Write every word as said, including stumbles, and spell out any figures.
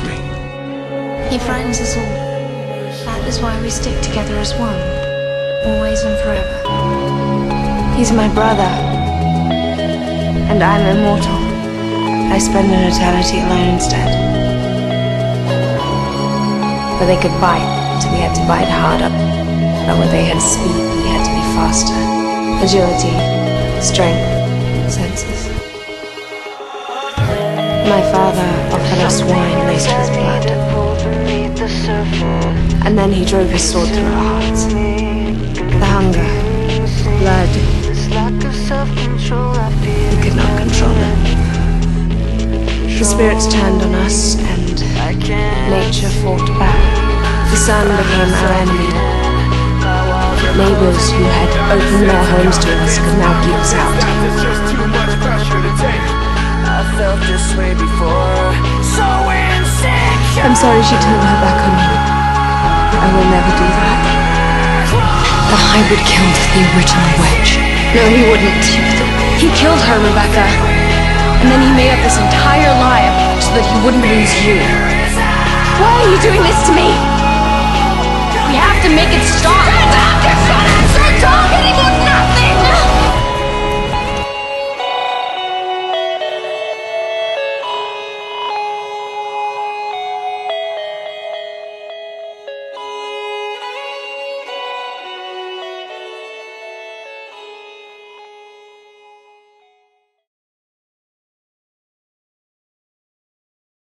frightens me. He frightens us all. That is why we stick together as one, always and forever. He's my brother, and I'm immortal. I spend an eternity alone instead. Where they could bite, so we had to bite harder. But where they had speed, we had to be faster. Agility, strength, senses. My father offered us wine laced with blood, and then he drove his sword through our hearts. The hunger, blood, we could not control it. The spirits turned on us, and nature fought back. The sun became our enemy. Neighbors who had opened their homes to us could now keep us out. I felt this way before, so insecure. I'm sorry she turned her back on me. I will never do that. The hybrid killed the original witch. No, he wouldn't. He killed her, Rebekah. And then he made up this entire lie so that he wouldn't lose you. Why are you doing this to me? We have to make it stop!